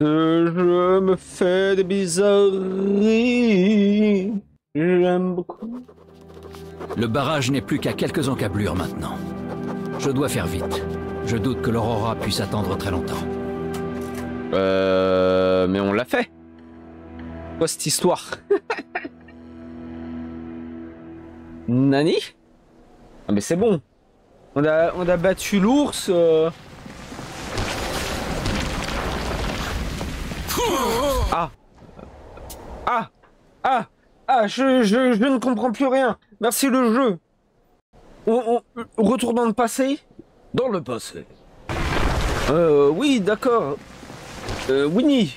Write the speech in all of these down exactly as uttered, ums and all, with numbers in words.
Je me fais des bizarreries. J'aime beaucoup. Le barrage n'est plus qu'à quelques encablures maintenant. Je dois faire vite. Je doute que l'Aurora puisse attendre très longtemps. Euh... Mais on l'a fait. Quoi cette histoire? Nani? Ah mais c'est bon. On a, on a battu l'ours. Euh... Ah. Ah. Ah. Ah, je, je, je ne comprends plus rien. Merci le jeu. On, on retourne dans le passé. Dans le passé. Euh, oui, d'accord. Euh, Winnie.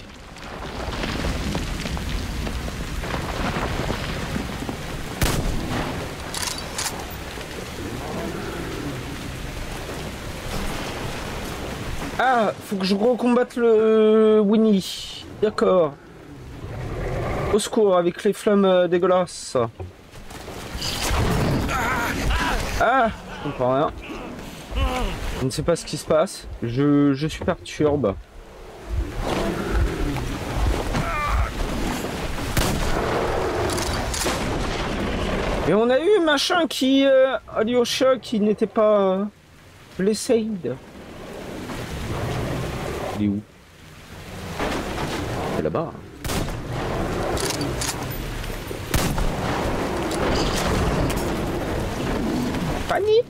Ah, faut que je recombatte le Winnie. D'accord. Au secours avec les flammes dégueulasses. Ah, je comprends rien. Je ne sais pas ce qui se passe. Je, je suis perturbe. Et on a eu machin qui... Euh, Alyosha qui n'était pas... Euh, blessé. Il est où? C'est là-bas. Panique.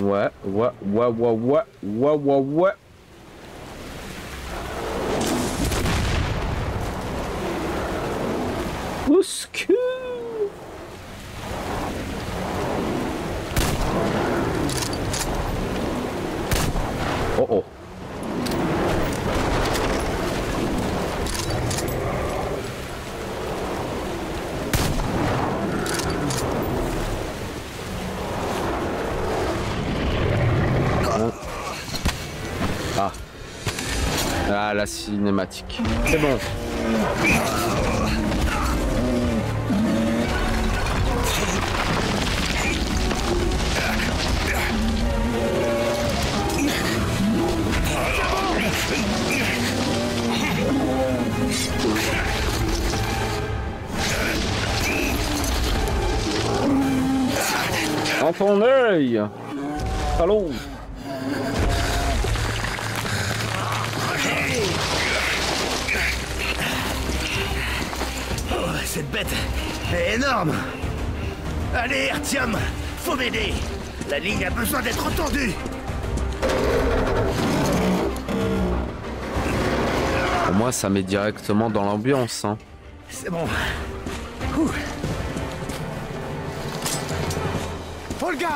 Ouais, ouais, ouais, ouais, ouais, ouais, ouais, ouais. Au secours. Oh oh. Ah. Ah, la cinématique. C'est bon. En ton œil. Allons. Oh, cette bête est énorme. Allez, Artyom, faut m'aider. La ligne a besoin d'être entendue. Pour moi, ça met directement dans l'ambiance. Hein. C'est bon. Ouh. Olga!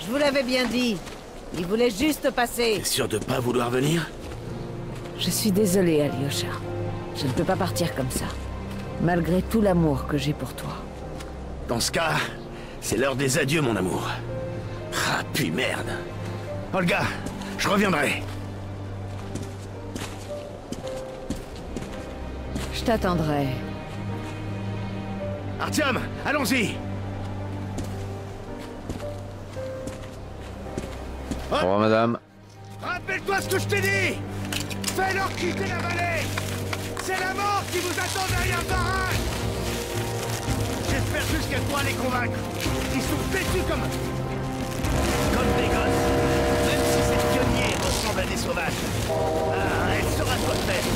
Je vous l'avais bien dit. Il voulait juste passer. T'es sûr de pas vouloir venir? Je suis désolée, Alyosha. Je ne peux pas partir comme ça. Malgré tout l'amour que j'ai pour toi. Dans ce cas, c'est l'heure des adieux, mon amour. Ah, puis merde. Olga, je reviendrai. Je t'attendrai. Artyom, allons-y! Au revoir, madame. Rappelle-toi ce que je t'ai dit. Fais-leur quitter la vallée. C'est la mort qui vous attend derrière le barrage. J'espère juste qu'elle pourra les convaincre. Ils sont têtus comme... Comme des gosses. Même si cette pionnière ressemble à des sauvages. Ah, elle sera trop faite.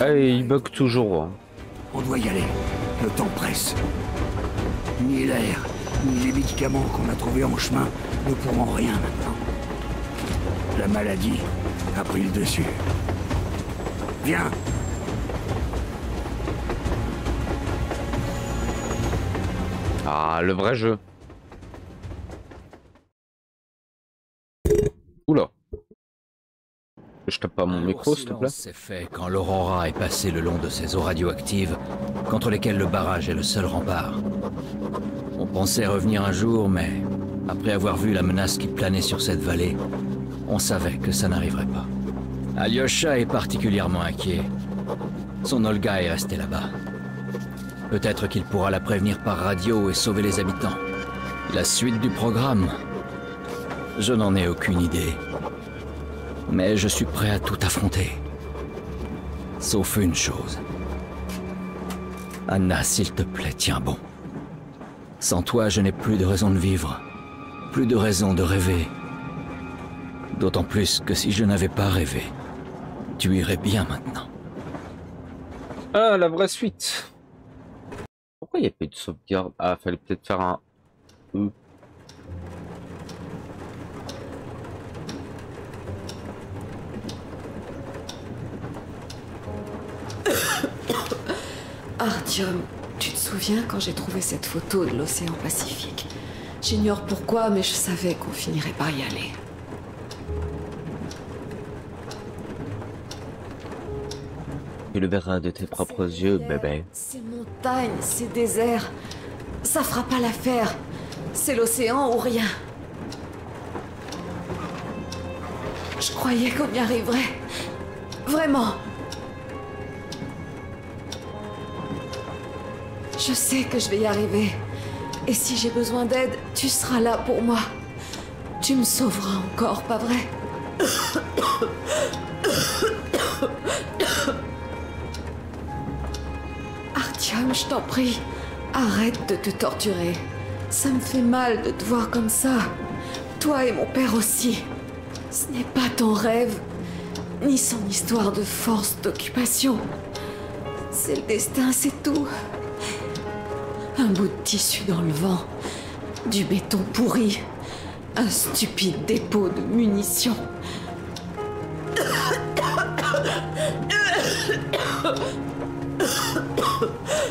Hey, il bug toujours. Hein. On doit y aller. Le temps presse. Ni l'air, ni les médicaments qu'on a trouvés en chemin ne pourront rien maintenant. La maladie a pris le dessus. Viens. Ah, le vrai jeu. Oula. je tape pas mon micro, s'il te plaît. C'est fait quand l'aurora est passée le long de ces eaux radioactives, contre lesquelles le barrage est le seul rempart. On pensait revenir un jour, mais après avoir vu la menace qui planait sur cette vallée, on savait que ça n'arriverait pas. Alyosha est particulièrement inquiet. Son Olga est restée là-bas. Peut-être qu'il pourra la prévenir par radio et sauver les habitants. La suite du programme, je n'en ai aucune idée. Mais je suis prêt à tout affronter. Sauf une chose. Anna, s'il te plaît, tiens bon. Sans toi, je n'ai plus de raison de vivre. Plus de raison de rêver. D'autant plus que si je n'avais pas rêvé, tu irais bien maintenant. Ah, la vraie suite. Pourquoi il n'y a pas eu de sauvegarde? Ah, fallait peut-être faire un... Ouh. Artyom, tu te souviens quand j'ai trouvé cette photo de l'océan Pacifique? J'ignore pourquoi, mais je savais qu'on finirait par y aller. Tu le verras de tes propres yeux, bébé. Ces montagnes, ces déserts, ça fera pas l'affaire. C'est l'océan ou rien. Je croyais qu'on y arriverait. Vraiment. Je sais que je vais y arriver. Et si j'ai besoin d'aide, tu seras là pour moi. Tu me sauveras encore, pas vrai? Artyom, je t'en prie, arrête de te torturer. Ça me fait mal de te voir comme ça. Toi et mon père aussi. Ce n'est pas ton rêve, ni son histoire de force d'occupation. C'est le destin, c'est tout. Un bout de tissu dans le vent, du béton pourri, un stupide dépôt de munitions.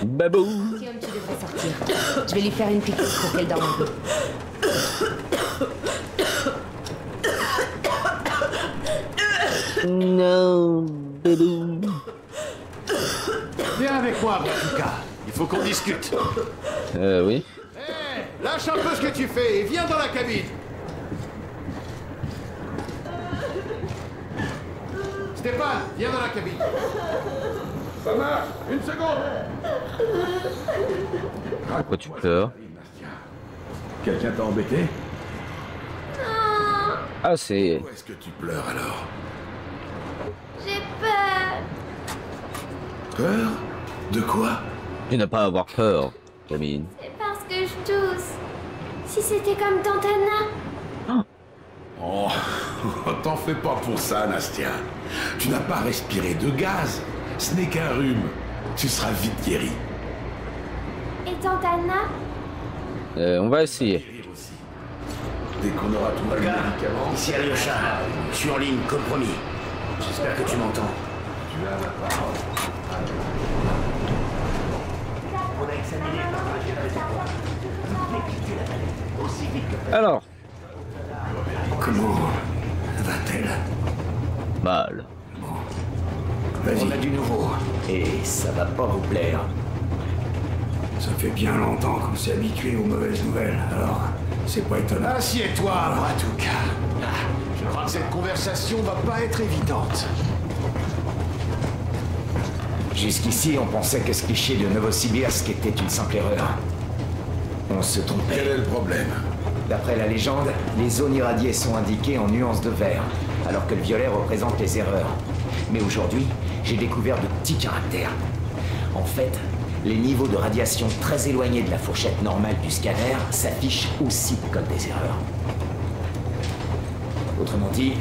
Babou. Tiens, tu devrais sortir. Je vais lui faire une piqûre pour qu'elle dorme un peu. Non, Babou. Viens avec moi, Batuka. Il faut qu'on discute. Euh, oui. Hey, lâche un peu ce que tu fais et viens dans la cabine. Stéphane, viens dans la cabine. Ça marche. Une seconde. Pourquoi tu pleures? Quelqu'un t'a embêté? Non. Ah, c'est... Pourquoi est-ce que tu pleures alors? J'ai peur. Peur? De quoi? Tu n'as pas à avoir peur, Camille. C'est parce que je tousse. Si c'était comme tante Anna. Oh, oh t'en fais pas pour ça, Nastya. Tu n'as pas respiré de gaz. Ce n'est qu'un rhume. Tu seras vite guéri. Et tante Anna euh, on va essayer. Dès qu'on aura tout le médicament. Ici Alyosha. Je suis en ligne, comme promis. J'espère que tu m'entends. Tu as la parole. Alors, comment va-t-elle? Mal. On a du nouveau et ça va pas vous plaire. Ça fait bien longtemps qu'on s'est habitué aux mauvaises nouvelles, alors c'est pas étonnant. Assieds-toi, Bratuka. Je crois que cette conversation va pas être évidente. Jusqu'ici, on pensait que ce cliché de Novosibirsk était une simple erreur. On se trompait. Quel est le problème? D'après la légende, les zones irradiées sont indiquées en nuances de vert, alors que le violet représente les erreurs. Mais aujourd'hui, j'ai découvert de petits caractères. En fait, les niveaux de radiation très éloignés de la fourchette normale du scanner s'affichent aussi comme des erreurs. Autrement dit,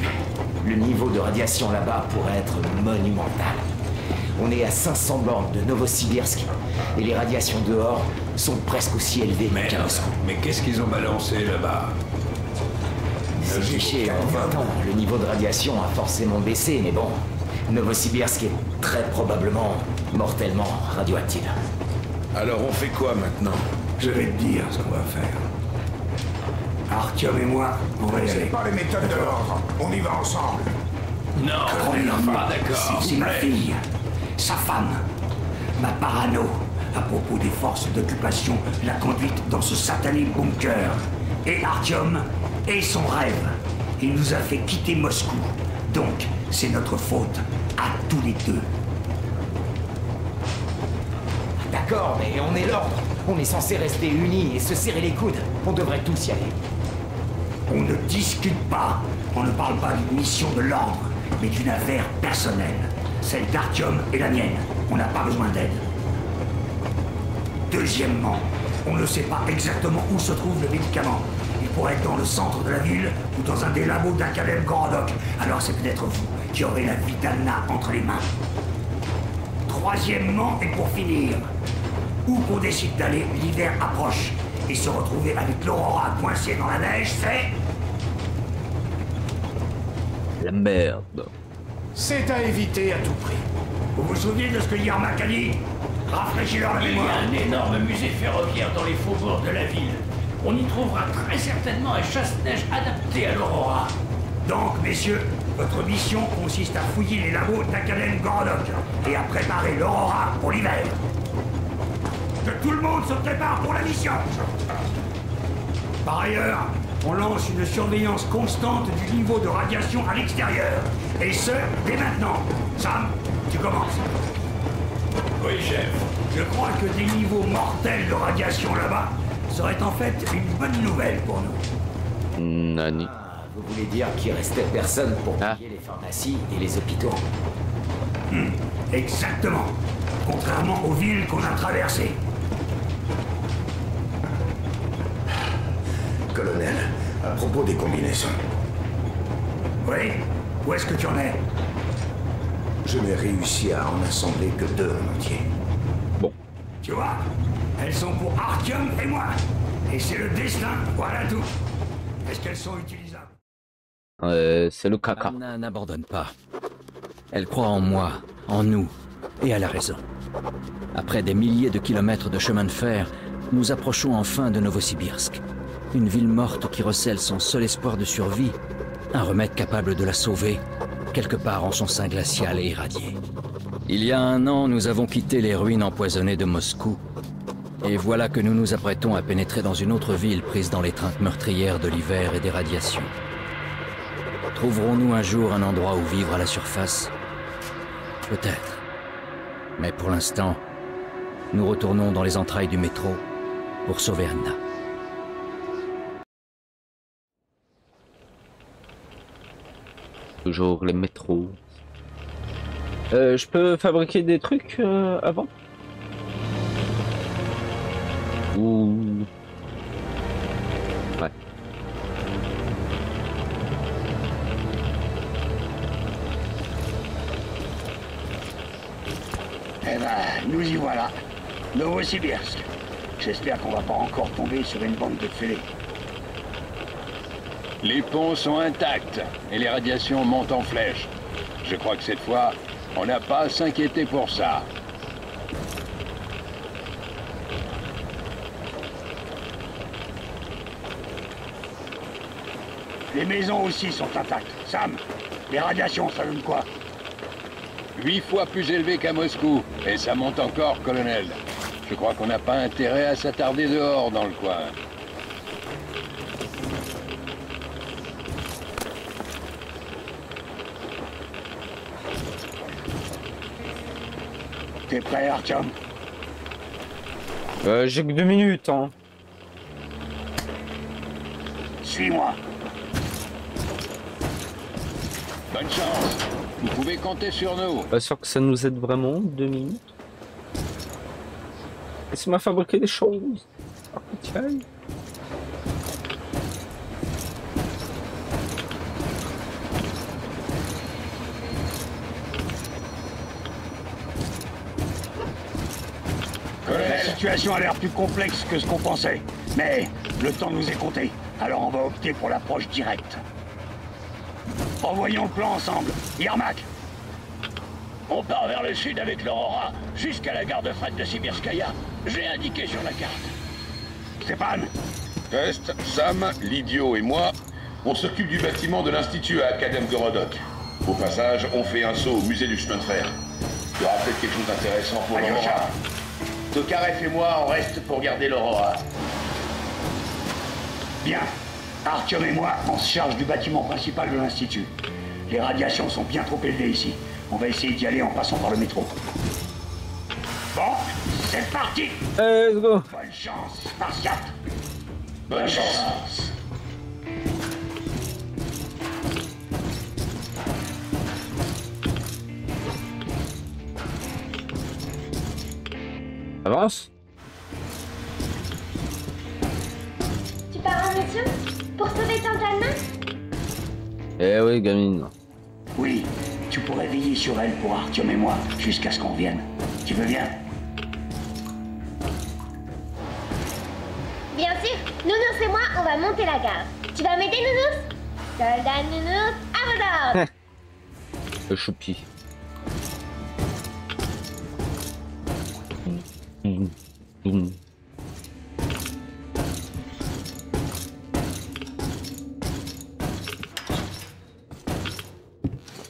le niveau de radiation là-bas pourrait être monumental. On est à cinq cents bornes de Novosibirsk, et les radiations dehors sont presque aussi élevées mais, que Moscou. Mais qu'est-ce qu'ils ont balancé là-bas? C'est cliché, en vingt ans, le niveau de radiation a forcément baissé, mais bon, Novosibirsk est très probablement mortellement radioactif. Alors on fait quoi maintenant? Je vais te dire ce qu'on va faire. Artyom et moi, on va y aller. C'est pas les méthodes de l'ordre, on y va ensemble. Non, non, pas d'accord. C'est ma fille, sa femme. Ma parano à propos des forces d'occupation l'a conduite dans ce satané bunker. Et Artyom et son rêve. Il nous a fait quitter Moscou. Donc, c'est notre faute à tous les deux. D'accord, mais on est l'ordre. On est censé rester unis et se serrer les coudes. On devrait tous y aller. On ne discute pas. On ne parle pas d'une mission de l'ordre, mais d'une affaire personnelle. Celle d'Artyom est la mienne. On n'a pas besoin d'aide. Deuxièmement, on ne sait pas exactement où se trouve le médicament. Il pourrait être dans le centre de la ville ou dans un des labos d'Akalem Gorodok. Alors c'est peut-être vous qui aurez la Vitalna entre les mains. Troisièmement, et pour finir, où qu'on décide d'aller, l'hiver approche. Et se retrouver avec l'Aurora coincée dans la neige, c'est... la merde. C'est à éviter à tout prix. Vous vous souvenez de ce que Yermak a dit? Rafraîchis-leur la mémoire. Il y a un énorme musée ferroviaire dans les faubourgs de la ville. On y trouvera très certainement un chasse-neige adapté à l'Aurora. Donc, messieurs, votre mission consiste à fouiller les labos d'Akalem Gorodok et à préparer l'Aurora pour l'hiver. Que tout le monde se prépare pour la mission. Par ailleurs, on lance une surveillance constante du niveau de radiation à l'extérieur. Et ce, dès maintenant. Sam, tu commences. Oui, chef. Je crois que des niveaux mortels de radiation là-bas seraient en fait une bonne nouvelle pour nous. Nani. Ah, vous voulez dire qu'il restait personne pour ah. payer les pharmacies et les hôpitaux. Hmm, exactement. Contrairement aux villes qu'on a traversées. Colonel, à propos des combinaisons. Oui? Où est-ce que tu en es? Je n'ai réussi à en assembler que deux en entier. Bon. Tu vois? Elles sont pour Artyom et moi. Et c'est le destin, voilà tout. Est-ce qu'elles sont utilisables? Euh, c'est le caca. Anna n'abandonne pas. Elle croit en moi, en nous, et elle a raison. Après des milliers de kilomètres de chemin de fer, nous approchons enfin de Novosibirsk. Une ville morte qui recèle son seul espoir de survie, un remède capable de la sauver, quelque part en son sein glacial et irradié. Il y a un an, nous avons quitté les ruines empoisonnées de Moscou, et voilà que nous nous apprêtons à pénétrer dans une autre ville prise dans l'étreinte meurtrière de l'hiver et des radiations. Trouverons-nous un jour un endroit où vivre à la surface? Peut-être. Mais pour l'instant, nous retournons dans les entrailles du métro pour sauver Anna. Toujours les métros. Euh, je peux fabriquer des trucs euh, avant? Ou... ouais. Eh ben, nous y voilà. Novosibirsk. J'espère qu'on va pas encore tomber sur une bande de fêlés. Les ponts sont intacts et les radiations montent en flèche. Je crois que cette fois, on n'a pas à s'inquiéter pour ça. Les maisons aussi sont intactes. Sam, les radiations, ça donne quoi? Huit fois plus élevé qu'à Moscou. Et ça monte encore, colonel. Je crois qu'on n'a pas intérêt à s'attarder dehors dans le coin. T'es prêt, Artyom? Euh, j'ai que deux minutes, hein. Suis-moi. Bonne chance. Vous pouvez compter sur nous. Pas sûr que ça nous aide vraiment, deux minutes. Laisse-moi fabriquer des choses. Oh, tiens. La situation a l'air plus complexe que ce qu'on pensait, mais le temps nous est compté, alors on va opter pour l'approche directe. Envoyons le plan ensemble. Yermak, on part vers le sud avec l'Aurora, jusqu'à la gare de fret de Sibirskaya. J'ai indiqué sur la carte. Stéphane Pest, Sam, l'idiot et moi, on s'occupe du bâtiment de l'Institut à Akalem Gorodok. Au passage, on fait un saut au musée du chemin de fer. Il y aura peut-être quelque chose d'intéressant pour Alyosha. Tokarev et moi, on reste pour garder l'Aurora. Bien. Artyom et moi, on se charge du bâtiment principal de l'Institut. Les radiations sont bien trop élevées ici. On va essayer d'y aller en passant par le métro. Bon, c'est parti. Allez, let's go. Bonne chance, Spartiate. Bonne chance. Avance. Tu pars en mission pour sauver Tantana? Eh oui, gamine. Oui, tu pourrais veiller sur elle pour Artyom et moi jusqu'à ce qu'on vienne. Tu veux bien? Bien sûr. Nounours et moi, on va monter la gare. Tu vas m'aider, Nounours? Soldat Nounours, à vos ordres. Le choupi.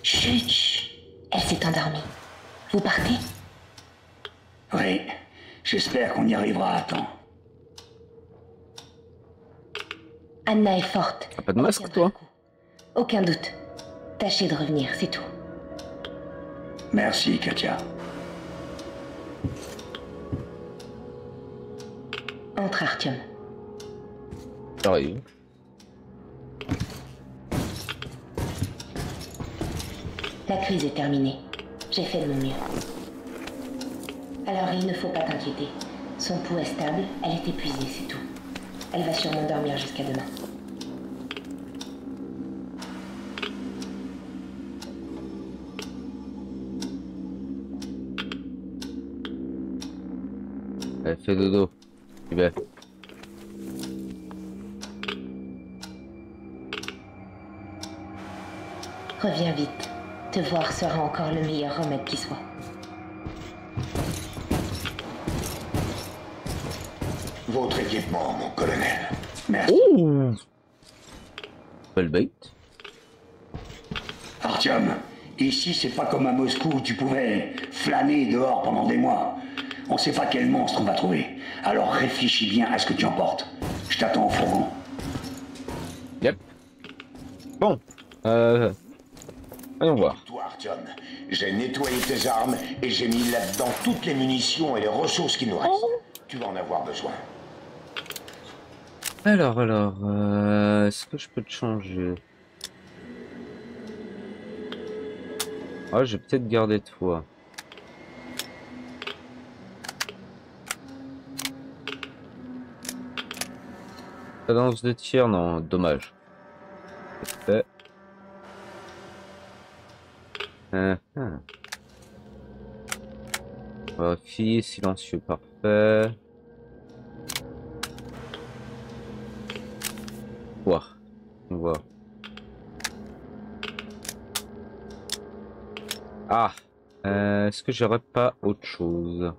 Chut, elle s'est endormie. Vous partez? Oui, j'espère qu'on y arrivera à temps. Anna est forte. T'as pas de masque, toi? Aucun doute. Tâchez de revenir, c'est tout. Merci, Katia. Entre, Artyom. J'arrive. La crise est terminée. J'ai fait de mon mieux. Alors il ne faut pas t'inquiéter. Son pouls est stable, elle est épuisée, c'est tout. Elle va sûrement dormir jusqu'à demain. Elle fait dodo. Bien. Reviens vite. Te voir sera encore le meilleur remède qui soit. Votre équipement, mon colonel. Merci. Ouh. Belle bête. Artyom, ici c'est pas comme à Moscou où tu pouvais flâner dehors pendant des mois. On sait pas quel monstre on va trouver. Alors réfléchis bien à ce que tu emportes. Je t'attends au fourgon. Yep. Bon. Euh... Allons voir. Toi, Artyom, j'ai nettoyé tes armes et j'ai mis là-dedans toutes les munitions et les ressources qui nous restent. Oh. Tu vas en avoir besoin. Alors, alors... Euh, Est-ce que je peux te changer? Ah, oh, je vais peut-être garder toi. Cadence de tir, non, dommage. Euh, euh. Vérifier, silencieux, parfait. Voir, on voit. Ah, euh, est-ce que j'aurais pas autre chose?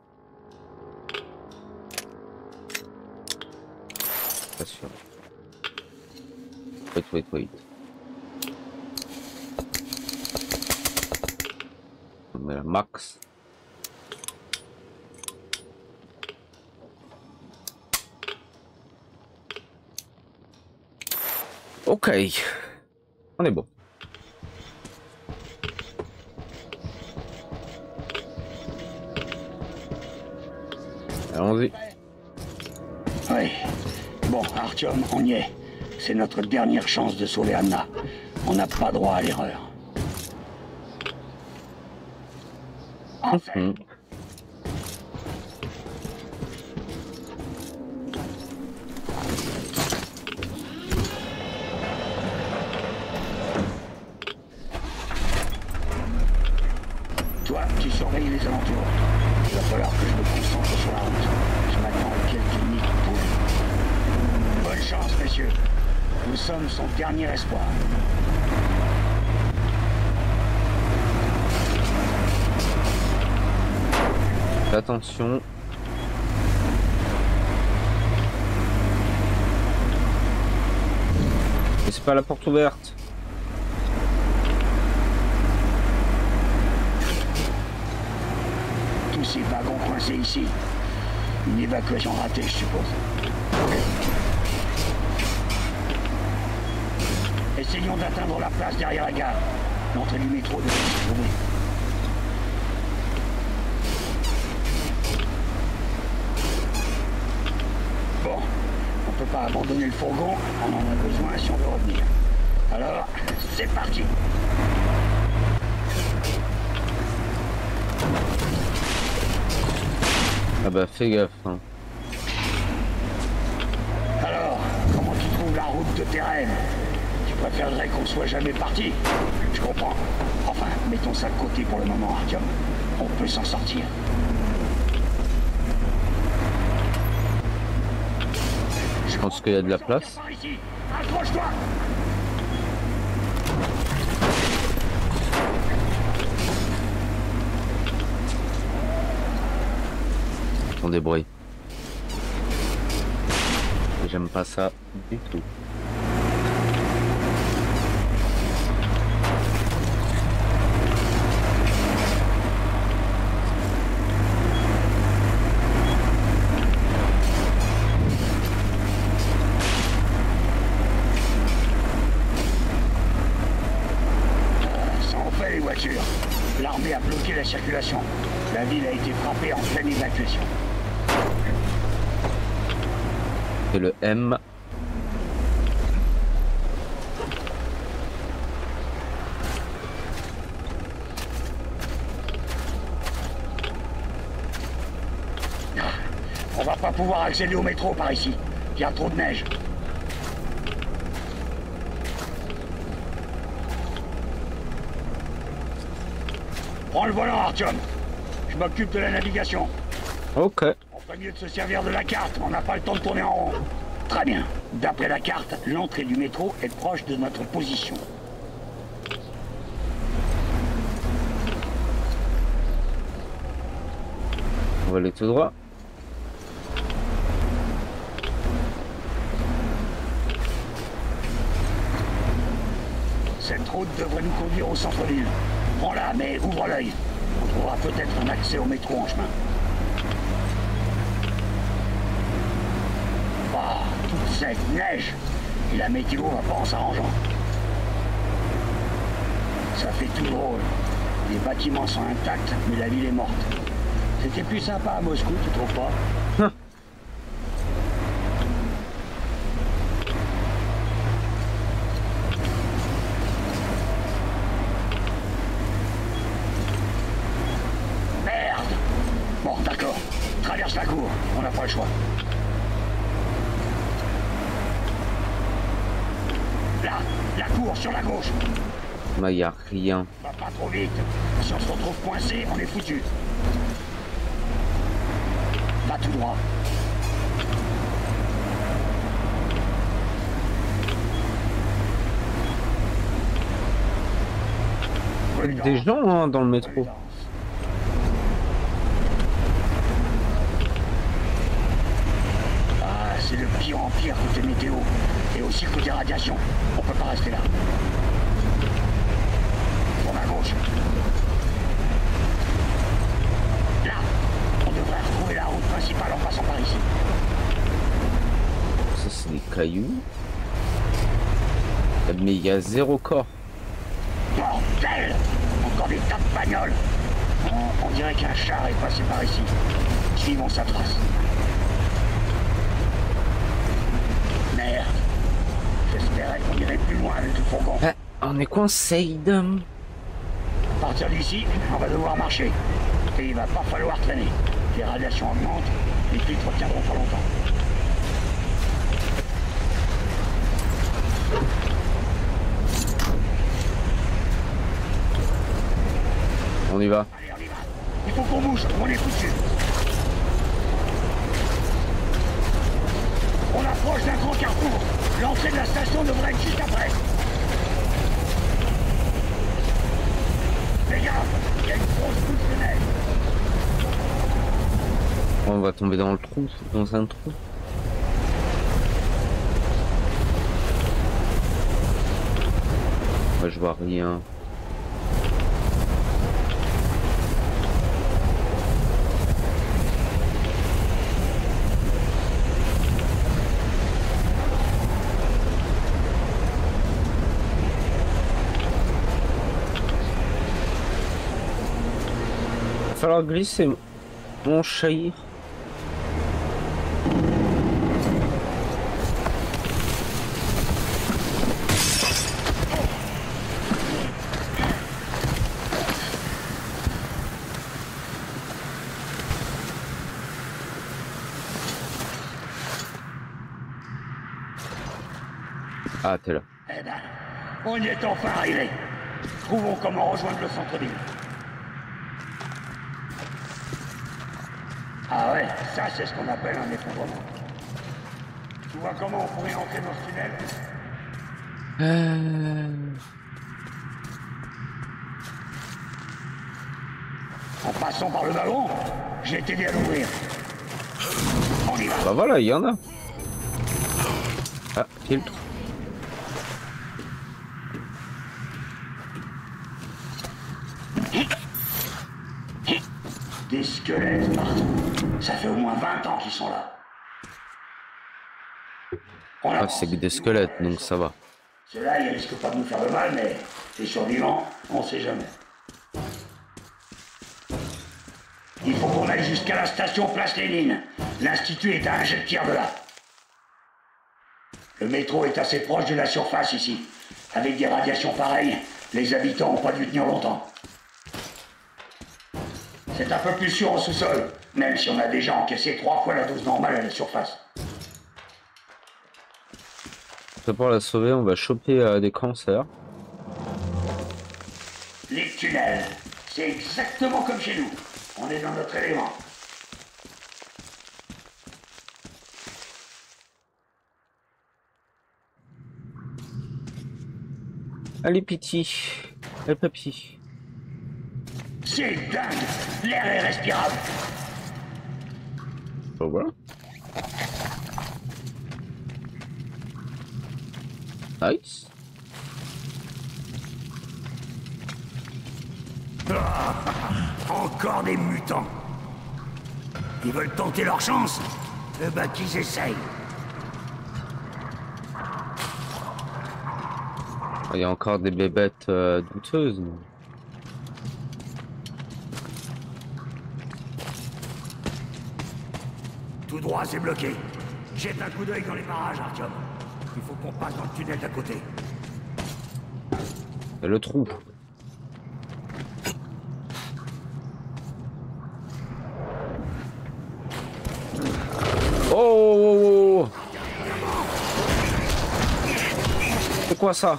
Pas sûr. Wait, wait, wait. On met la max. Ok. On est bon. Allons-y. Oui. Bon, Artyom, on y est. C'est notre dernière chance de sauver Anna. On n'a pas droit à l'erreur. Enfin. Toi, tu surveilles les alentours. Il va falloir que je me concentre sur la route. Je m'attends à quelques minutes pour... Bonne chance, messieurs. Nous sommes son dernier espoir. Attention. Et c'est pas la porte ouverte. passé ici. Une évacuation ratée, je suppose. Essayons d'atteindre la place derrière la gare. L'entrée du métro devrait se trouver. Bon, on ne peut pas abandonner le fourgon, on en a besoin si on veut revenir. Alors, c'est parti! Ah bah fais gaffe hein. Alors, comment tu trouves la route de tes rêves? Tu préférerais qu'on soit jamais parti? Je comprends. Enfin, mettons ça de côté pour le moment, Artyom. On peut s'en sortir. Je pense qu'il y a de la place. Accroche-toi! Des bruits. J'aime pas ça du tout. Euh, ça en fait les voitures. L'armée a bloqué la circulation. La ville a été frappée en pleine évacuation. Et le M. On va pas pouvoir accéder au métro par ici. Il y a trop de neige. Prends le volant, Artyom. Je m'occupe de la navigation. Ok. Pas mieux de se servir de la carte, on n'a pas le temps de tourner en rond. Très bien. D'après la carte, l'entrée du métro est proche de notre position. On va aller tout droit. Cette route devrait nous conduire au centre-ville. Prends-la, mais ouvre l'œil. On trouvera peut-être un accès au métro en chemin. Cette neige et la météo va pas en s'arrangeant. Ça fait tout drôle. Les bâtiments sont intacts, mais la ville est morte. C'était plus sympa à Moscou, tu trouves pas? Hum. Merde! Bon, d'accord. Traverse la cour, on n'a pas le choix. La cour sur la gauche. Bah y a rien. Va pas trop vite. Si on se retrouve coincé, on est foutu. Va tout droit. Il y a des gens hein, dans le métro. Ah, c'est de pire en pire côté météo. Et aussi côté radiation, on peut pas rester là. Pour ma gauche. Là, on devrait retrouver la route principale en passant par ici. Ça c'est des cailloux. Mais il y a zéro corps. Bordel! Encore des tas de bagnoles. On, on dirait qu'un char est passé par ici. Suivons sa trace. J'espérais qu'on irait plus loin avec le fourgon. Ah, on est coincé. À partir d'ici, on va devoir marcher. Et il va pas falloir traîner. Les radiations augmentent, les filtres tiendront pas longtemps. On y va. Allez, on y va. Il faut qu'on bouge, on est foutus. On approche d'un grand carrefour. L'entrée de la station devrait être juste après. Les gars, il y a une grosse goutte de neige. On va tomber dans le trou, dans un trou. Moi, je vois rien. falloir glisser mon chahir. Ah, t'es là. Eh ben, on y est enfin arrivé. Trouvons comment rejoindre le centre-ville. Ah ouais, ça c'est ce qu'on appelle un effondrement. Tu vois comment on pourrait rentrer dans ce tunnel ? Euh... En passant par le ballon, j'ai t'aider à l'ouvrir. On y va. Bah voilà, il y en a. Ah, filtre. Des squelettes partout. Ça fait au moins vingt ans qu'ils sont là. Ah, c'est que des squelettes, donc ça va. Ceux-là, ils risquent pas de nous faire le mal, mais c'est survivant, on sait jamais. Il faut qu'on aille jusqu'à la station Place Lénine. L'institut est à un jet de pierre de là. Le métro est assez proche de la surface ici. Avec des radiations pareilles, les habitants n'ont pas dû tenir longtemps. C'est un peu plus sûr au sous-sol, même si on a déjà encaissé trois fois la dose normale à la surface. Pour la sauver, on va choper euh, des cancers. Les tunnels, c'est exactement comme chez nous. On est dans notre élément. Allez, petit. Allez, papy. C'est dingue, l'air est respirable. Bon voilà. Nice. Ah, encore des mutants. Ils veulent tenter leur chance. Eh ben qu'ils essayent. Il y a encore des bébêtes euh, douteuses. Non? Tout droit, c'est bloqué. Jette un coup d'œil dans les parages, Artyom. Il faut qu'on passe dans le tunnel d'à côté. Et le trou. Oh, oh, oh, oh. C'est quoi ça?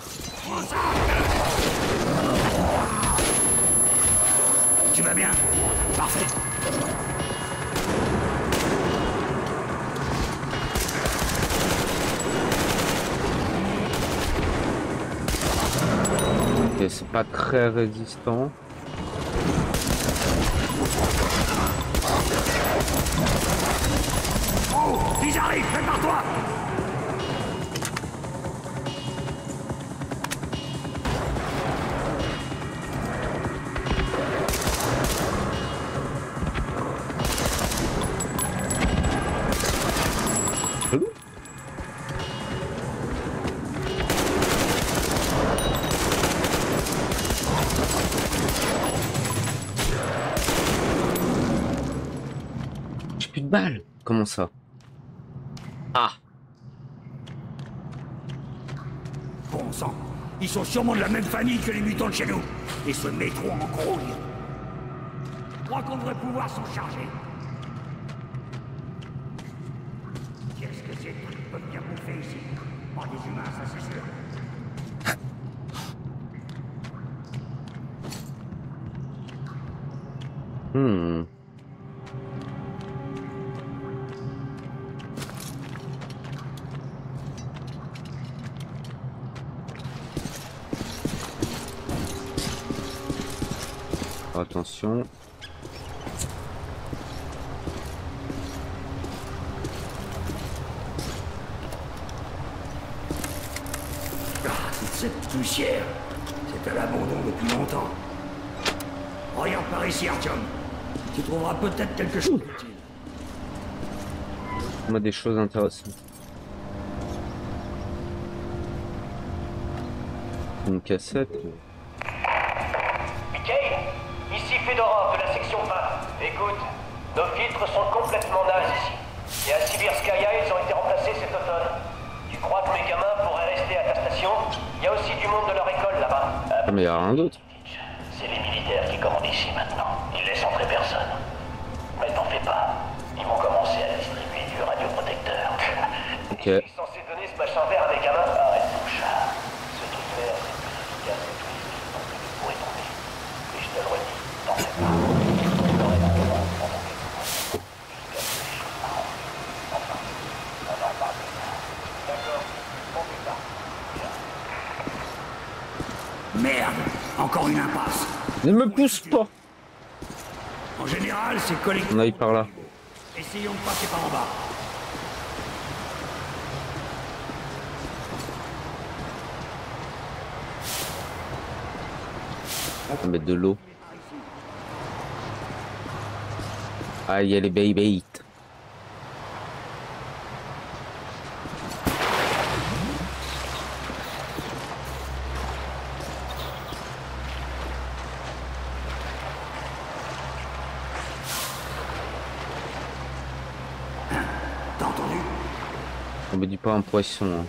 Tu vas bien? Parfait. C'est pas très résistant. Oh, ils arrivent, prépare-toi. Balle. Comment ça? Ah. Bon sang. Ils sont sûrement de la même famille que les mutants de chez nous. Et ce métro en grouille. Je crois qu'on devrait pouvoir s'en charger. Qu'est-ce que ces trucs peuvent bien bouffer ici? Pas des humains, ça c'est sûr. Hmm. Attention. Ah, toute cette poussière. C'est à l'abandon depuis longtemps. Regarde par ici, Artyom. Tu trouveras peut-être quelque chose. On a des choses intéressantes. Une cassette. Michael, ici Fedorov de la section vingt. Écoute, nos filtres sont complètement nazes ici. Et à Sibirskaya, ils ont été remplacés cet automne. Tu crois que mes gamins pourraient rester à ta station? Il y a aussi du monde de leur école là-bas. Ah, mais il n'y a rien d'autre. C'est les militaires qui commandent ici maintenant. Ils laissent entrer personne. Mais t'en fais pas. Ils vont commencer à distribuer du radioprotecteur. Ok. Ils sont censés donner ce machin vert à mes gamins. Arrête mon chat. Ce truc vert, c'est plus efficace que tous les films dont tu pourrais tomber. Mais je te le redis, t'en fais pas. Merde, encore une impasse. Ne me pousse pas. En général, c'est collectif. On aille par là. Essayons de passer par en bas. On va mettre de l'eau. Ah, il y a les baby. On me dit pas un poisson. Hein.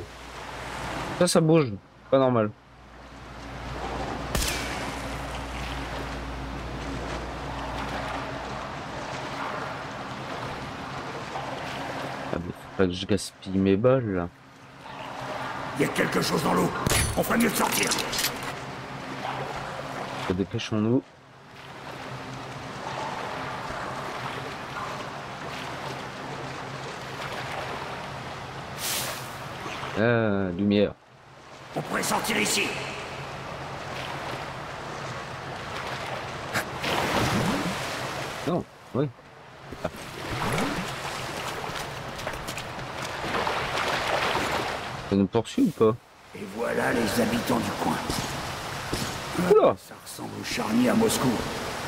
Ça, ça bouge. Pas normal. Ah, mais faut pas que je gaspille mes balles là. Il y a quelque chose dans l'eau. On ferait mieux de sortir. Dépêchons-nous. Euh, lumière. On pourrait sortir ici. Non, oui. Ah. Ça nous poursuit ou pas? Et voilà les habitants du coin. Oula. Ça ressemble au charnier à Moscou.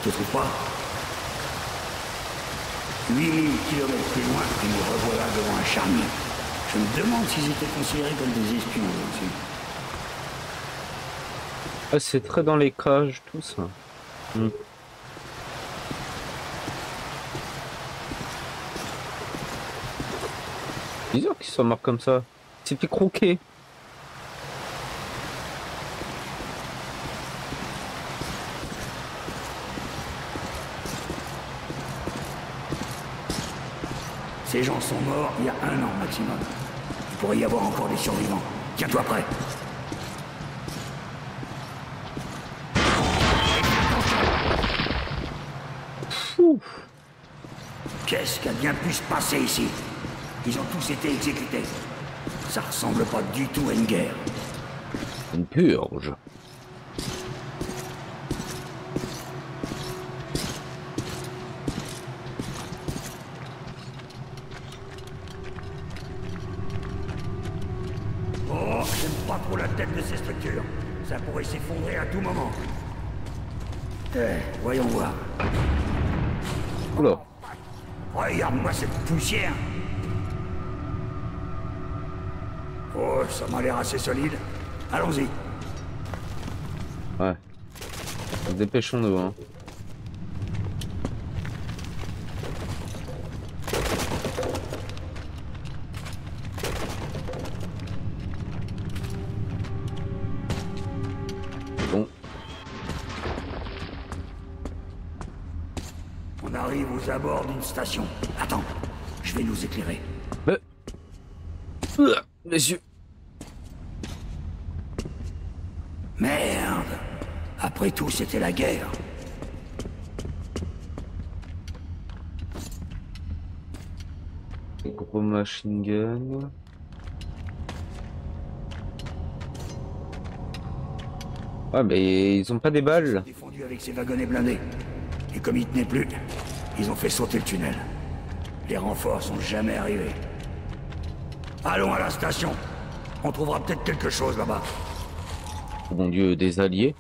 Tu trouves pas? huit mille kilomètres plus loin, et nous revoilà devant un charnier. Je me demande s'ils étaient considérés comme des espions aussi. Ah, c'est très dans les cages, tout ça. Hmm. Bizarre qu'ils soient morts comme ça. C'était croqué. Ces gens sont morts il y a un an maximum. Il pourrait y avoir encore des survivants. Tiens-toi prêt. Qu'est-ce qui a bien pu se passer ici? Ils ont tous été exécutés. Ça ressemble pas du tout à une guerre. Une purge. Ça pourrait s'effondrer à tout moment. Eh, voyons voir. Oula. Regarde-moi cette poussière. Oh, ça m'a l'air assez solide. Allons-y. Ouais. Dépêchons-nous, hein. À bord d'une station. Attends, je vais nous éclairer. Mais... Ouah, mes yeux. Merde. Après tout, c'était la guerre. Gros machine gun. Ouais, mais ils ont pas des balles. Ils sont défendus avec ces wagonnets blindés. Et comme ils tenaient plus... Ils ont fait sauter le tunnel. Les renforts sont jamais arrivés. Allons à la station. On trouvera peut-être quelque chose là-bas. Oh mon Dieu, des alliés.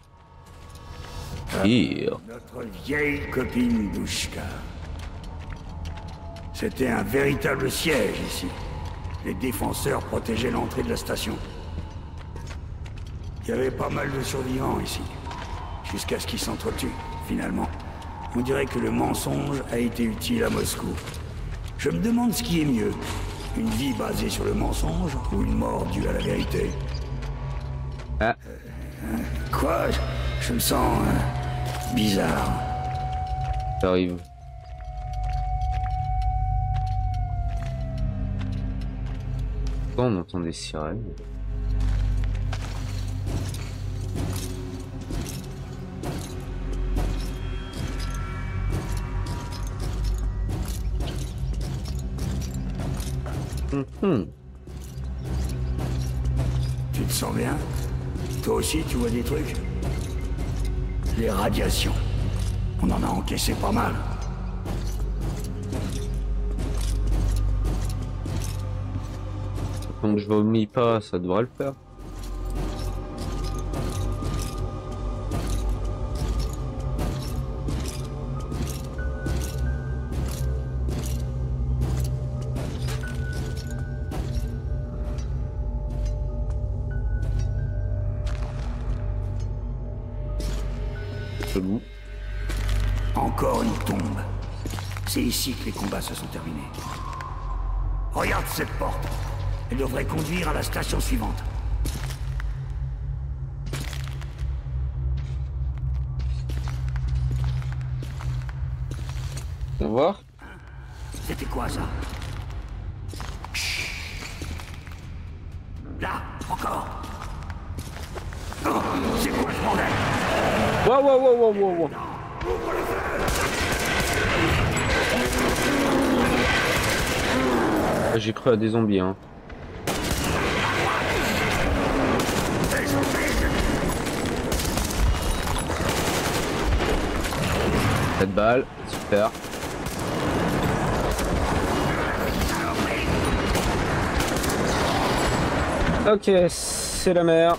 Ah, notre vieille copine Douchka. C'était un véritable siège ici. Les défenseurs protégeaient l'entrée de la station. Il y avait pas mal de survivants ici. Jusqu'à ce qu'ils s'entretuent, finalement. on dirait que le mensonge a été utile à Moscou. Je me demande ce qui est mieux, une vie basée sur le mensonge ou une mort due à la vérité. Ah. Euh, quoi? Je, je me sens euh, bizarre. J'arrive. Pourquoi on entend des sirènes? Mmh. Tu te sens bien? Toi aussi tu vois des trucs? Les radiations. On en a encaissé pas mal. Donc je vomis pas, ça devrait le faire. Encore une tombe. C'est ici que les combats se sont terminés. Regarde cette porte. Elle devrait conduire à la station suivante. On va voir. C'était quoi ça? Chut. Là, encore. Oh, c'est quoi ce bordel? Wow, wow, wow, wow, wow, wow. Ah, j'ai cru à des zombies, hein. Cette balle, super. Ok, c'est la mer.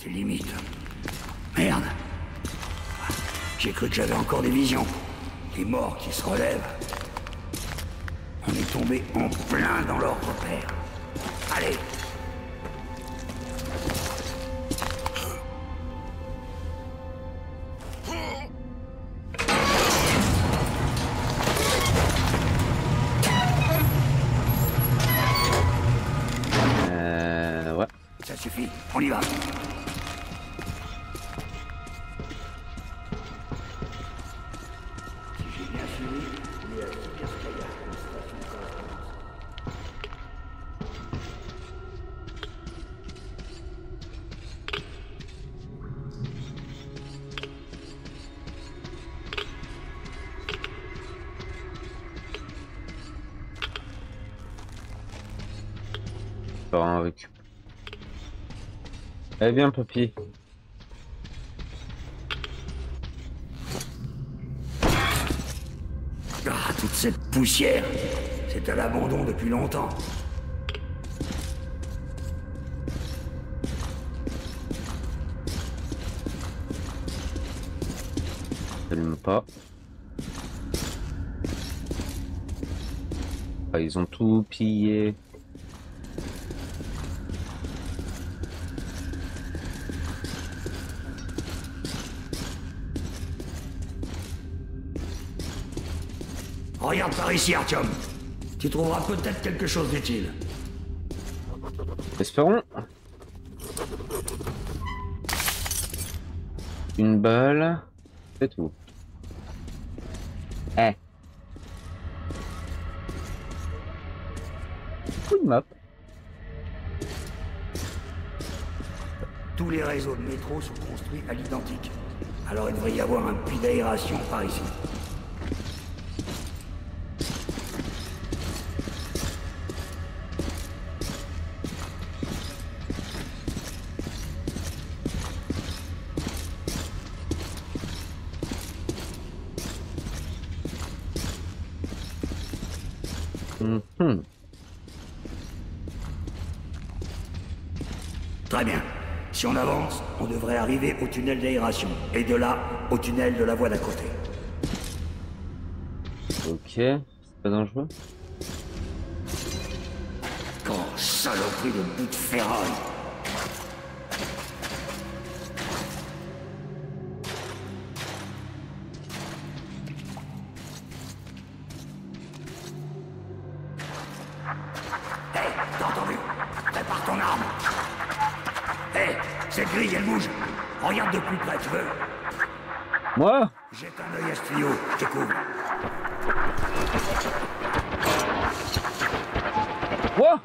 C'était limite. Merde. J'ai cru que j'avais encore des visions. Des morts qui se relèvent. On est tombé en plein dans leur repère. Allez. On y va. Bon, récup. Eh bien, papy. Ah, toute cette poussière. C'est à l'abandon depuis longtemps. Tellement pas. Ah, ils ont tout pillé. Regarde par ici, Artyom. Tu trouveras peut-être quelque chose d'utile. Espérons. Une balle, c'est tout. Eh. Coup de map. Tous les réseaux de métro sont construits à l'identique. Alors il devrait y avoir un puits d'aération par ici. Hmm. Très bien. Si on avance, on devrait arriver au tunnel d'aération. Et de là, au tunnel de la voie d'à côté. Ok, c'est pas dangereux. Quand saloperie de bout de ferraille. Hey, t'as entendu? Prépare ton arme. Hey, cette grille, elle bouge. Regarde de plus près, tu veux? Moi? Jette un œil à ce tuyau, je te couvre. Quoi?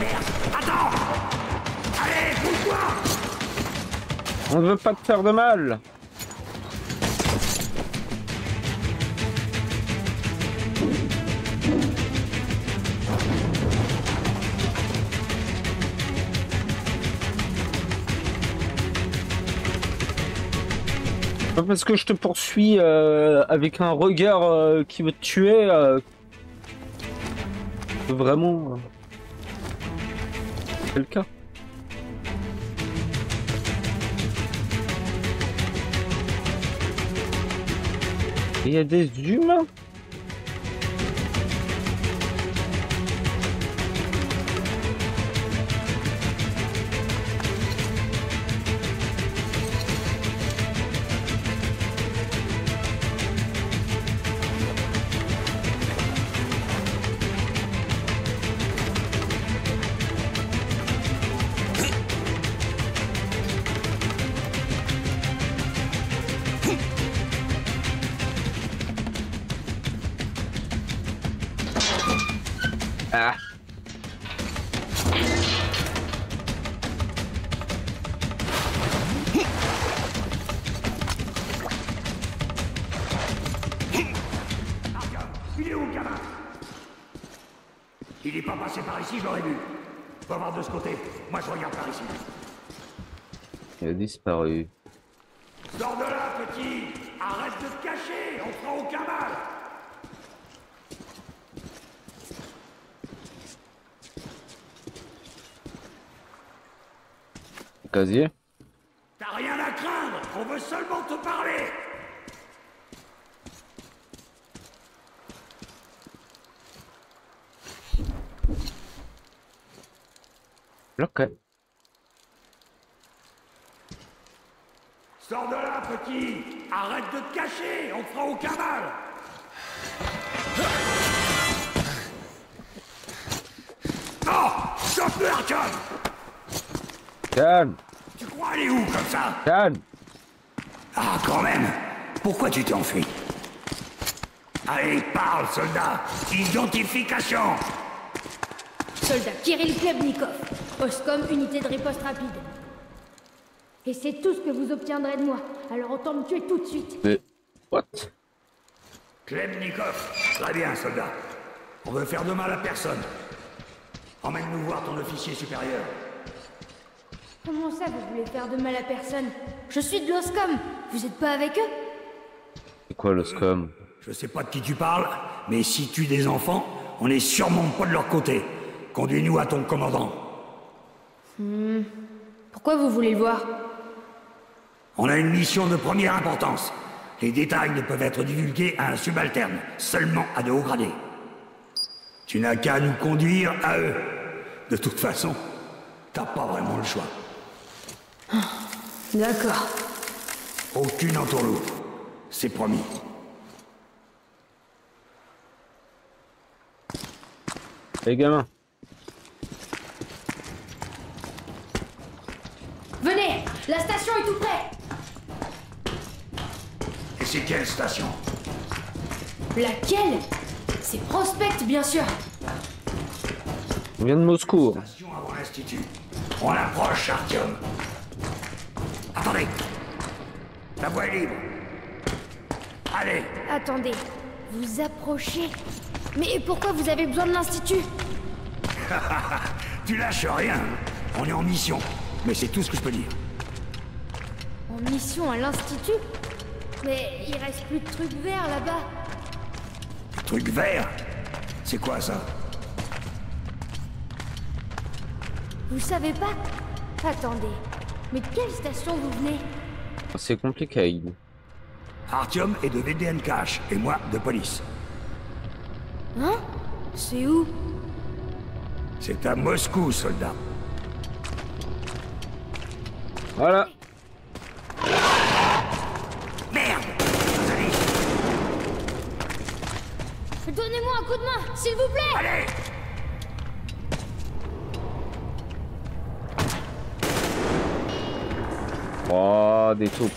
Merde, attends! Allez, bouge-toi! On ne veut pas te faire de mal. Parce que je te poursuis euh, avec un regard euh, qui veut te tuer, euh... vraiment, euh... c'est le cas. Il y a des humains. Ah. Il est où, le gamin? Il est pas passé par ici, je l'aurais vu. Va voir de ce côté. Moi, je regarde par ici. Il a disparu. Sors de là, petit. Arrête de te cacher. On fera aucun mal. Casier. T'as rien à craindre, on veut seulement te parler. Bloqué. Sors de là, petit. Arrête de te cacher, on te fera aucun mal. Non, chope-le, Arkham. Calme. Tu crois aller où comme ça? Calme. Ah, quand même. Pourquoi tu t'es enfui? Allez, parle, soldat. Identification. Soldat Kirill Klebnikov, Oscom, unité de riposte rapide. Et c'est tout ce que vous obtiendrez de moi. Alors autant me tuer tout de suite. Mais... What? Klebnikov. Très bien, soldat. On veut faire de mal à personne. Emmène-nous voir ton officier supérieur. Comment ça, vous voulez faire de mal à personne? Je suis de l'O S C O M. Vous êtes pas avec eux? C'est quoi l'O S C O M? Je sais pas de qui tu parles, mais si tu des enfants, on est sûrement pas de leur côté. Conduis-nous à ton commandant. Hmm. Pourquoi vous voulez le voir? On a une mission de première importance. Les détails ne peuvent être divulgués à un subalterne, seulement à de hauts gradés. Tu n'as qu'à nous conduire à eux. De toute façon, t'as pas vraiment le choix. D'accord. Aucune entourloupe. C'est promis. Les gamins. Venez, la station est tout près. Et c'est quelle station? Laquelle? C'est Prospect, bien sûr. On vient de Moscou. Station avant l'institut. On approche, Artyom. Attendez. La voie est libre. Allez. Attendez. Vous approchez. Mais pourquoi vous avez besoin de l'institut? Tu lâches rien. On est en mission. Mais c'est tout ce que je peux dire. En mission à l'institut? Mais il reste plus de trucs verts là-bas. Trucs verts? C'est quoi ça? Vous savez pas? Attendez. Mais de quelle station vous venez? C'est compliqué. Artyom est de V D N Cash et moi de police. Hein? C'est où? C'est à Moscou, soldat. Voilà. Merde! Donnez-moi un coup de main, s'il vous plaît! Allez! Oh, des troupes.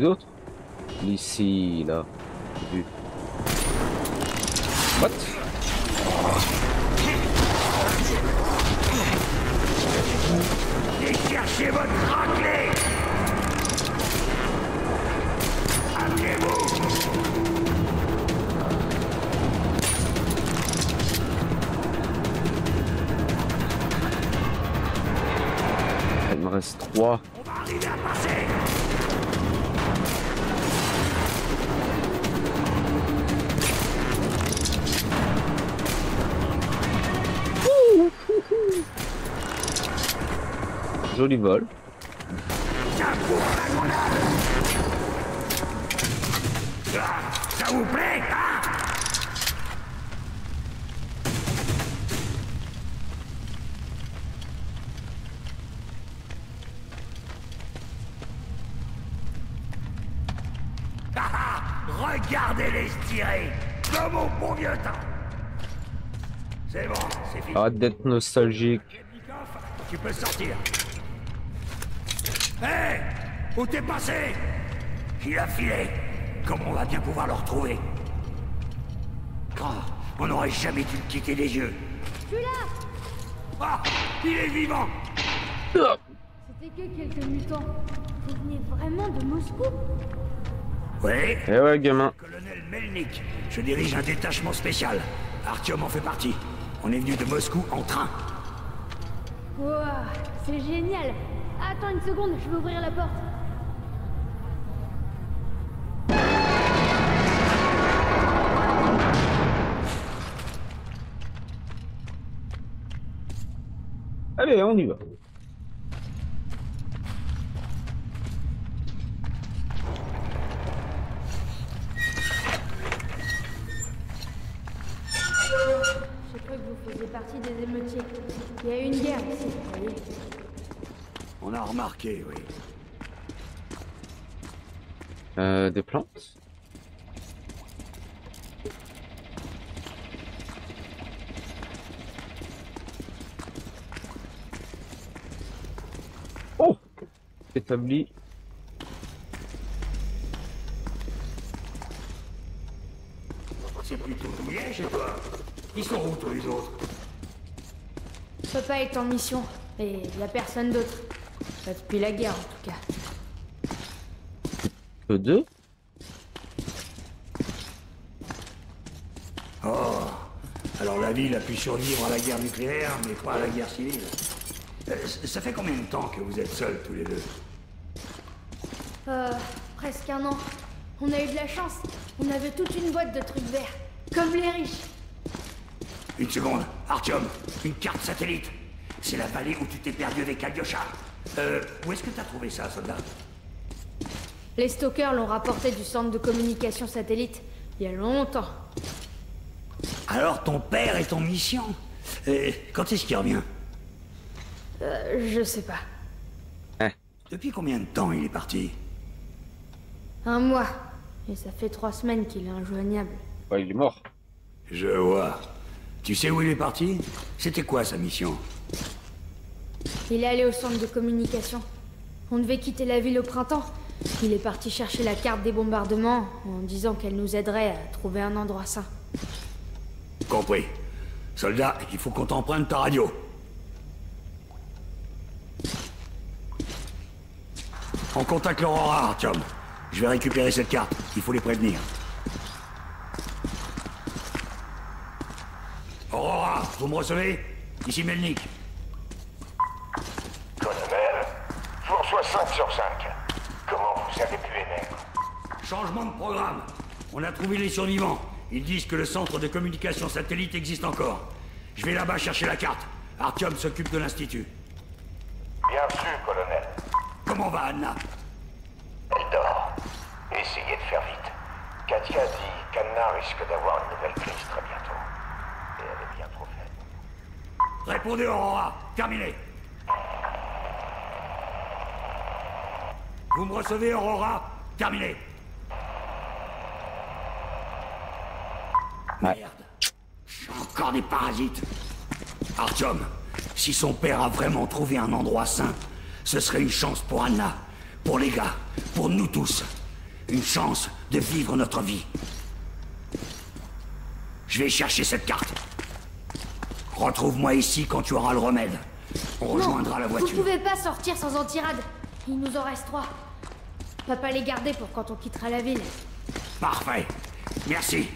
D'autres ici là du what et cherchez votre raclée. Il me reste trois. On va arriver à passer. Joli vol. Ça vous plaît, hein? Regardez-les tirer comme au bon vieux temps. C'est bon, c'est fini. Arrête d'être nostalgique. Tu peux sortir. Hé hey, où t'es passé? Il a filé. Comment on va bien pouvoir le retrouver? Grave, on n'aurait jamais dû le quitter des yeux. Je suis là. Ah, il est vivant. C'était que quelques mutants. Vous venez vraiment de Moscou? Oui. Eh ouais, gamin. Colonel Melnik, je dirige un détachement spécial. Artyom en fait partie. On est venu de Moscou en train. Wow, c'est génial. Attends une seconde, je vais ouvrir la porte. Allez, on y va. Je crois que vous faisiez partie des émeutiers. Il y a eu une guerre ici, vous voyez. On a remarqué, oui. Euh, des plantes? Oh! Établi. C'est plutôt bien chez toi. Ils sont où tous les autres? Papa est en mission, et il n'y a personne d'autre. Pas depuis la guerre, en tout cas. Que deux? Oh, alors la ville a pu survivre à la guerre nucléaire, mais pas à la guerre civile. Euh, ça fait combien de temps que vous êtes seuls, tous les deux? Euh, presque un an. On a eu de la chance. On avait toute une boîte de trucs verts. Comme les riches. Une seconde. Artyom, une carte satellite. C'est la vallée où tu t'es perdu avec Alyosha. Euh, où est-ce que t'as trouvé ça, soldat? Les stalkers l'ont rapporté du centre de communication satellite, il y a longtemps. Alors ton père est en mission? euh, Quand est-ce qu'il revient? euh, Je sais pas. Hein? Depuis combien de temps il est parti? Un mois. Et ça fait trois semaines qu'il est injoignable. Ouais, il est mort. Je vois. Tu sais où il est parti? C'était quoi sa mission? Il est allé au centre de communication. On devait quitter la ville au printemps. Il est parti chercher la carte des bombardements en disant qu'elle nous aiderait à trouver un endroit sain. Compris. Soldat, il faut qu'on t'emprunte ta radio. On contacte l'Aurora, Artyom. Je vais récupérer cette carte. Il faut les prévenir. Aurora, vous me recevez? Ici Melnik. Colonel, je vous reçois cinq sur cinq. Comment vous avez pu émettre? Changement de programme. On a trouvé les survivants. Ils disent que le centre de communication satellite existe encore. Je vais là-bas chercher la carte. Artyom s'occupe de l'Institut. Bien sûr, colonel. Comment va Anna? Elle dort. Essayez de faire vite. Katia dit qu'Anna risque d'avoir une nouvelle crise très bientôt. Et elle est bien trop faible. Répondez, Aurora. Terminé. Vous me recevez, Aurora? Terminé. Ouais. Merde. J'ai encore des parasites. Artyom, si son père a vraiment trouvé un endroit sain, ce serait une chance pour Anna, pour les gars, pour nous tous. Une chance de vivre notre vie. Je vais chercher cette carte. Retrouve-moi ici quand tu auras le remède. On non, rejoindra la voiture. Vous pouvez pas sortir sans antirade. Il nous en reste trois. Papa les garder pour quand on quittera la ville. Parfait. Merci.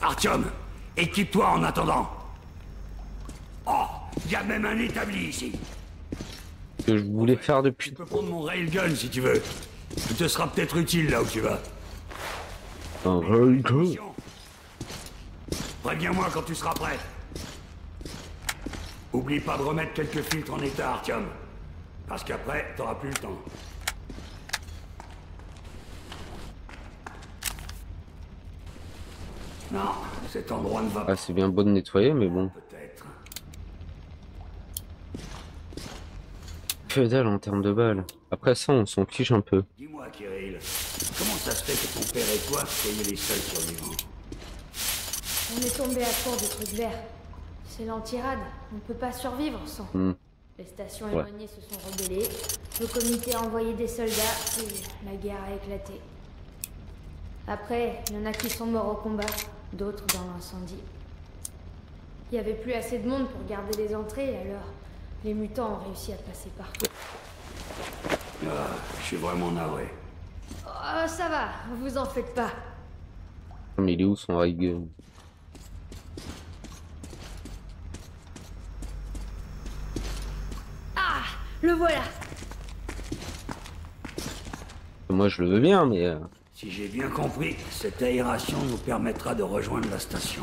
Artyom, équipe-toi en attendant. Oh, il y a même un établi ici. Que je voulais faire depuis... Tu peux prendre mon railgun si tu veux. Il te sera peut-être utile là où tu vas. Un railgun? Préviens-moi quand tu seras prêt. Oublie pas de remettre quelques filtres en état, Artyom. Parce qu'après, t'auras plus le temps. Non, cet endroit ne va pas. Ah, c'est bien beau de nettoyer, mais bon. Que dalle en termes de balles. Après ça, on s'en fiche un peu. Dis-moi, Kirill, comment ça se fait que ton père et toi soyez les seuls survivants? On est tombé à court des trucs verts. C'est l'antirade. On ne peut pas survivre sans. Mmh. Les stations ouais. éloignées se sont rebellées. Le comité a envoyé des soldats et la guerre a éclaté. Après, il y en a qui sont morts au combat, d'autres dans l'incendie. Il n'y avait plus assez de monde pour garder les entrées, alors les mutants ont réussi à passer partout. Ah, je suis vraiment navré. Oh, ça va, vous en faites pas. Mais il est où son railgun? Ah, le voilà. Moi, je le veux bien, mais... Euh... Si j'ai bien compris, cette aération nous permettra de rejoindre la station.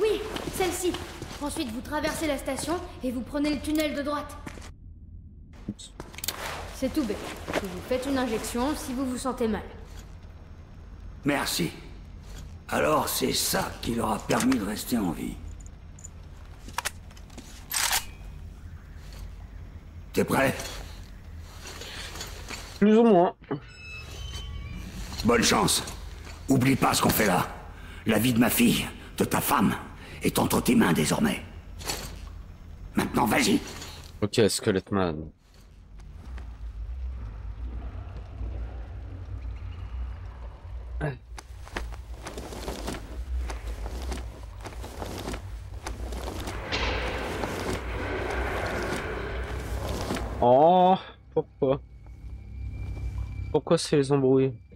Oui, celle-ci. Ensuite, vous traversez la station et vous prenez le tunnel de droite. C'est tout bête. Vous faites une injection si vous vous sentez mal. Merci. Alors c'est ça qui leur a permis de rester en vie. T'es prêt? Plus ou moins. Bonne chance. Oublie pas ce qu'on fait là. La vie de ma fille, de ta femme, est entre tes mains désormais. Maintenant, vas-y. Ok, Skeletman. Oh, pourquoi? Pourquoi c'est les embrouilles?